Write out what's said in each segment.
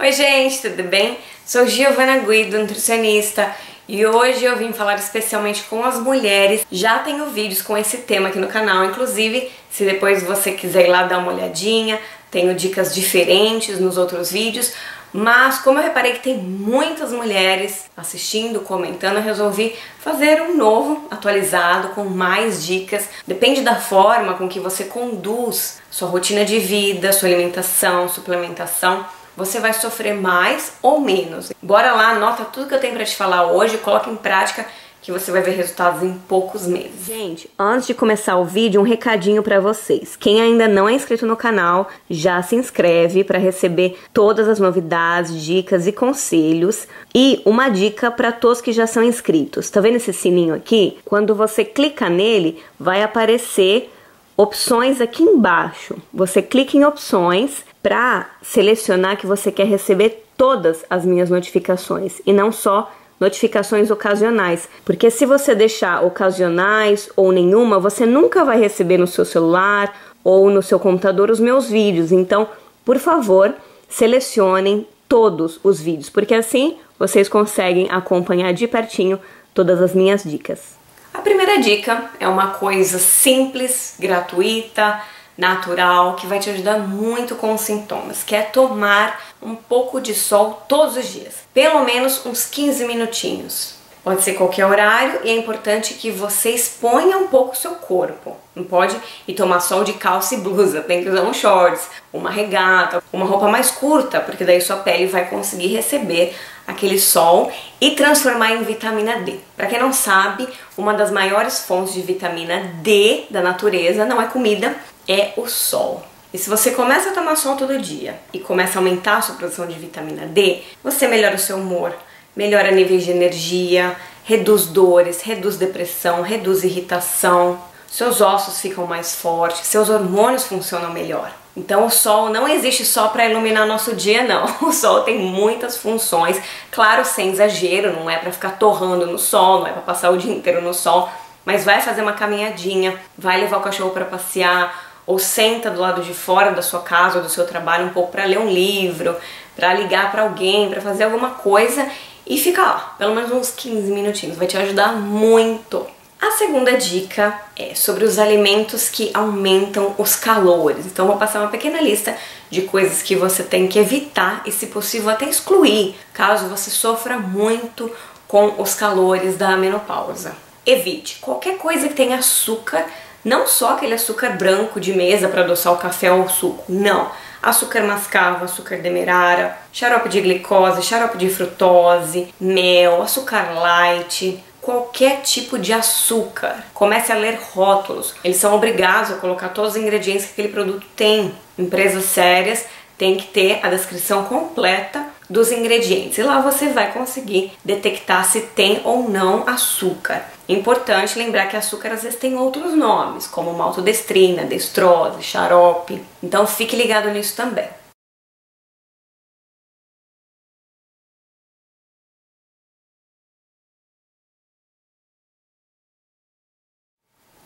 Oi gente, tudo bem? Sou Giovana Guido, nutricionista, e hoje eu vim falar especialmente com as mulheres. Já tenho vídeos com esse tema aqui no canal, inclusive, se depois você quiser ir lá dar uma olhadinha, tenho dicas diferentes nos outros vídeos, mas como eu reparei que tem muitas mulheres assistindo, comentando, eu resolvi fazer um novo, atualizado, com mais dicas. Depende da forma com que você conduz sua rotina de vida, sua alimentação, suplementação, você vai sofrer mais ou menos. Bora lá, anota tudo que eu tenho pra te falar hoje, coloca em prática que você vai ver resultados em poucos meses. Gente, antes de começar o vídeo, um recadinho pra vocês. Quem ainda não é inscrito no canal, já se inscreve pra receber todas as novidades, dicas e conselhos. E uma dica pra todos que já são inscritos. Tá vendo esse sininho aqui? Quando você clica nele, vai aparecer opções aqui embaixo. Você clica em opções para selecionar que você quer receber todas as minhas notificações e não só notificações ocasionais, porque se você deixar ocasionais ou nenhuma, você nunca vai receber no seu celular ou no seu computador os meus vídeos. Então, por favor, selecionem todos os vídeos, porque assim vocês conseguem acompanhar de pertinho todas as minhas dicas. A primeira dica é uma coisa simples, gratuita, natural, que vai te ajudar muito com os sintomas, que é tomar um pouco de sol todos os dias, pelo menos uns 15 minutinhos. Pode ser qualquer horário e é importante que você exponha um pouco o seu corpo. Não pode ir tomar sol de calça e blusa, tem que usar um shorts, uma regata, uma roupa mais curta, porque daí sua pele vai conseguir receber aquele sol e transformar em vitamina D. Pra quem não sabe, uma das maiores fontes de vitamina D da natureza não é comida, é o sol. E se você começa a tomar sol todo dia e começa a aumentar a sua produção de vitamina D, você melhora o seu humor, melhora níveis de energia, reduz dores, reduz depressão, reduz irritação, seus ossos ficam mais fortes, seus hormônios funcionam melhor. Então o sol não existe só para iluminar nosso dia, não. O sol tem muitas funções, claro, sem exagero, não é para ficar torrando no sol, não é para passar o dia inteiro no sol, mas vai fazer uma caminhadinha, vai levar o cachorro para passear, ou senta do lado de fora da sua casa ou do seu trabalho um pouco para ler um livro, para ligar para alguém, para fazer alguma coisa e fica lá, pelo menos uns 15 minutinhos, vai te ajudar muito. A segunda dica é sobre os alimentos que aumentam os calores. Então vou passar uma pequena lista de coisas que você tem que evitar e, se possível, até excluir, caso você sofra muito com os calores da menopausa. Evite qualquer coisa que tenha açúcar, não só aquele açúcar branco de mesa para adoçar o café ou o suco, não. Açúcar mascavo, açúcar demerara, xarope de glicose, xarope de frutose, mel, açúcar light, qualquer tipo de açúcar. Comece a ler rótulos. Eles são obrigados a colocar todos os ingredientes que aquele produto tem. Empresas sérias têm que ter a descrição completa dos ingredientes. E lá você vai conseguir detectar se tem ou não açúcar. Importante lembrar que açúcar às vezes tem outros nomes, como maltodestrina, destrose, xarope. Então fique ligado nisso também.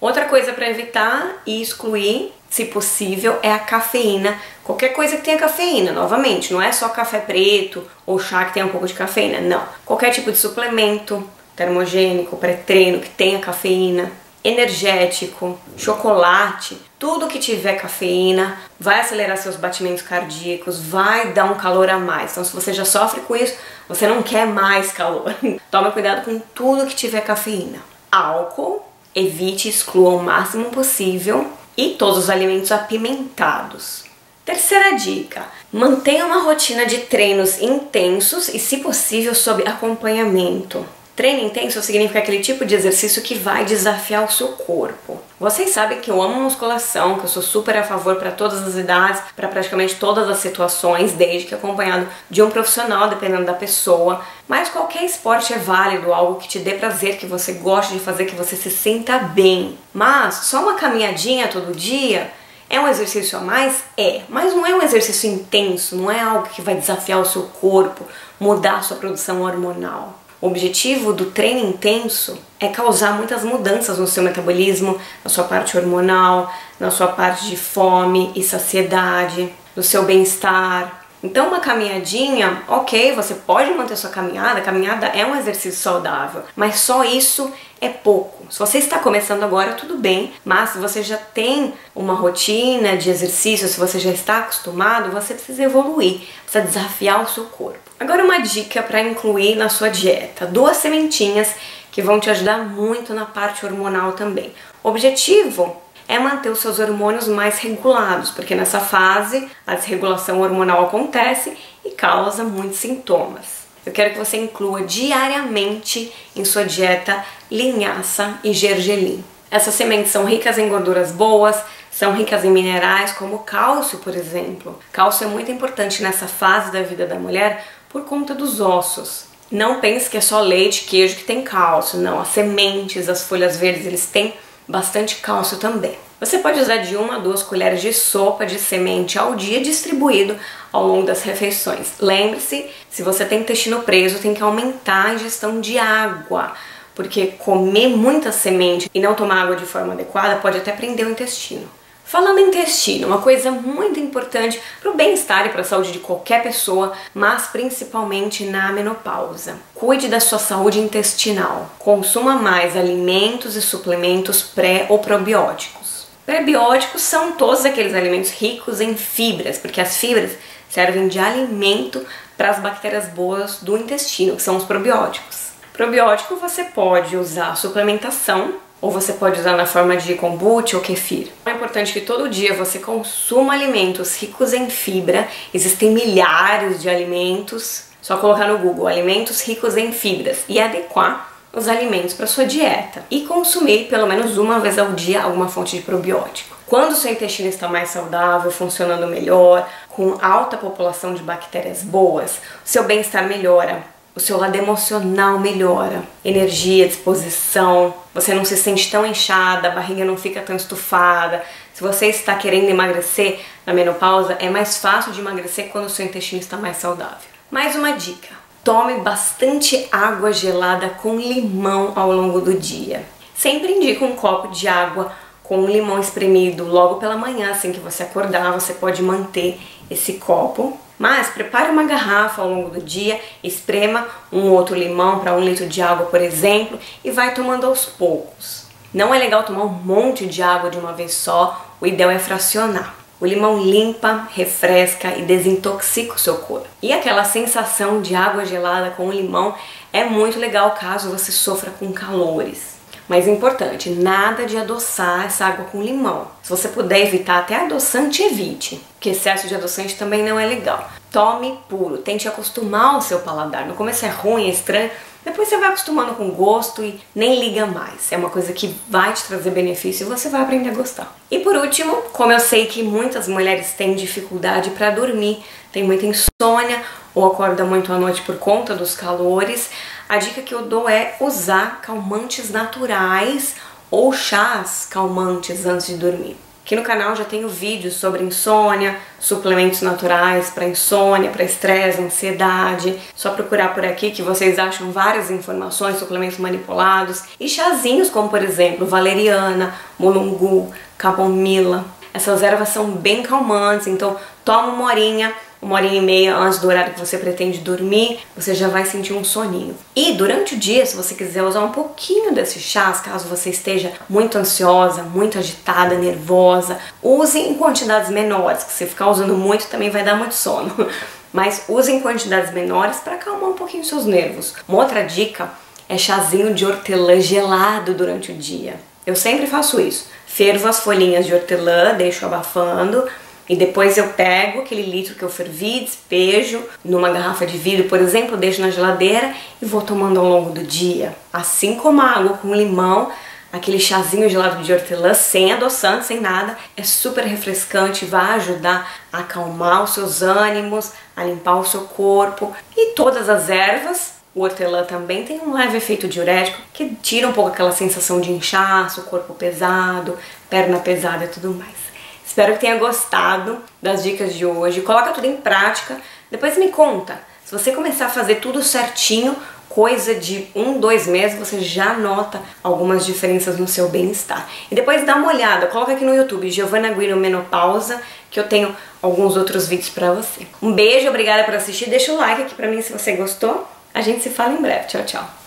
Outra coisa para evitar e excluir, se possível, é a cafeína. Qualquer coisa que tenha cafeína, novamente, não é só café preto ou chá que tenha um pouco de cafeína, não. Qualquer tipo de suplemento, termogênico, pré-treino que tenha cafeína, energético, chocolate, tudo que tiver cafeína vai acelerar seus batimentos cardíacos, vai dar um calor a mais. Então se você já sofre com isso, você não quer mais calor. Toma cuidado com tudo que tiver cafeína. Álcool, evite, exclua o máximo possível, e todos os alimentos apimentados. Terceira dica, mantenha uma rotina de treinos intensos e, se possível, sob acompanhamento. Treino intenso significa aquele tipo de exercício que vai desafiar o seu corpo. Vocês sabem que eu amo musculação, que eu sou super a favor para todas as idades, para praticamente todas as situações, desde que acompanhado de um profissional, dependendo da pessoa. Mas qualquer esporte é válido, algo que te dê prazer, que você goste de fazer, que você se sinta bem. Mas só uma caminhadinha todo dia é um exercício a mais? É, mas não é um exercício intenso, não é algo que vai desafiar o seu corpo, mudar a sua produção hormonal. O objetivo do treino intenso é causar muitas mudanças no seu metabolismo, na sua parte hormonal, na sua parte de fome e saciedade, no seu bem-estar. Então uma caminhadinha, ok, você pode manter sua caminhada, a caminhada é um exercício saudável, mas só isso é pouco. Se você está começando agora, tudo bem, mas se você já tem uma rotina de exercício, se você já está acostumado, você precisa evoluir, precisa desafiar o seu corpo. Agora uma dica para incluir na sua dieta, 2 sementinhas que vão te ajudar muito na parte hormonal também. O objetivo é manter os seus hormônios mais regulados, porque nessa fase a desregulação hormonal acontece e causa muitos sintomas. Eu quero que você inclua diariamente em sua dieta linhaça e gergelim. Essas sementes são ricas em gorduras boas, são ricas em minerais como cálcio, por exemplo. Cálcio é muito importante nessa fase da vida da mulher por conta dos ossos. Não pense que é só leite e queijo que tem cálcio, não. As sementes, as folhas verdes, eles têm bastante cálcio também. Você pode usar de 1 a 2 colheres de sopa de semente ao dia, distribuído ao longo das refeições. Lembre-se, se você tem intestino preso, tem que aumentar a ingestão de água, porque comer muita semente e não tomar água de forma adequada pode até prender o intestino. Falando em intestino, uma coisa muito importante para o bem-estar e para a saúde de qualquer pessoa, mas principalmente na menopausa. Cuide da sua saúde intestinal. Consuma mais alimentos e suplementos pré ou probióticos. Prebióticos são todos aqueles alimentos ricos em fibras, porque as fibras servem de alimento para as bactérias boas do intestino, que são os probióticos. Probiótico você pode usar suplementação, ou você pode usar na forma de kombucha ou kefir. É importante que todo dia você consuma alimentos ricos em fibra. Existem milhares de alimentos. Só colocar no Google alimentos ricos em fibras e adequar os alimentos para sua dieta. E consumir pelo menos 1 vez ao dia alguma fonte de probiótico. Quando o seu intestino está mais saudável, funcionando melhor, com alta população de bactérias boas, o seu bem-estar melhora. O seu lado emocional melhora, energia, disposição, você não se sente tão inchada, a barriga não fica tão estufada. Se você está querendo emagrecer na menopausa, é mais fácil de emagrecer quando o seu intestino está mais saudável. Mais uma dica, tome bastante água gelada com limão ao longo do dia. Sempre indico um copo de água com um limão espremido logo pela manhã, assim que você acordar, você pode manter esse copo. Mas prepare uma garrafa ao longo do dia, esprema um outro limão para 1 litro de água, por exemplo, e vai tomando aos poucos. Não é legal tomar um monte de água de uma vez só, o ideal é fracionar. O limão limpa, refresca e desintoxica o seu corpo. E aquela sensação de água gelada com limão é muito legal caso você sofra com calores. Mas importante, nada de adoçar essa água com limão. Se você puder evitar até adoçante, evite, porque excesso de adoçante também não é legal. Tome puro, tente acostumar ao seu paladar. No começo é ruim, é estranho, depois você vai acostumando com o gosto e nem liga mais. É uma coisa que vai te trazer benefício e você vai aprender a gostar. E por último, como eu sei que muitas mulheres têm dificuldade para dormir, tem muita insônia ou acorda muito à noite por conta dos calores, a dica que eu dou é usar calmantes naturais ou chás calmantes antes de dormir. Aqui no canal já tenho vídeos sobre insônia, suplementos naturais para insônia, para estresse, ansiedade. Só procurar por aqui que vocês acham várias informações, suplementos manipulados e chazinhos como, por exemplo, valeriana, mulungu, camomila. Essas ervas são bem calmantes, então toma uma horinha e meia antes do horário que você pretende dormir, você já vai sentir um soninho. E durante o dia, se você quiser usar um pouquinho desses chás, caso você esteja muito ansiosa, muito agitada, nervosa, use em quantidades menores, que se ficar usando muito também vai dar muito sono. Mas use em quantidades menores para acalmar um pouquinho os seus nervos. Uma outra dica é chazinho de hortelã gelado durante o dia. Eu sempre faço isso. Fervo as folhinhas de hortelã, deixo abafando, e depois eu pego aquele litro que eu fervi, despejo numa garrafa de vidro, por exemplo, deixo na geladeira e vou tomando ao longo do dia. Assim como a água com limão, aquele chazinho gelado de hortelã, sem adoçante, sem nada, é super refrescante, vai ajudar a acalmar os seus ânimos, a limpar o seu corpo. E todas as ervas, o hortelã também tem um leve efeito diurético, que tira um pouco aquela sensação de inchaço, corpo pesado, perna pesada e tudo mais. Espero que tenha gostado das dicas de hoje. Coloca tudo em prática. Depois me conta. Se você começar a fazer tudo certinho, coisa de 1, 2 meses você já nota algumas diferenças no seu bem-estar. E depois dá uma olhada, coloca aqui no YouTube, Giovana Guido Menopausa, que eu tenho alguns outros vídeos pra você. Um beijo, obrigada por assistir, deixa o like aqui pra mim se você gostou. A gente se fala em breve, tchau, tchau.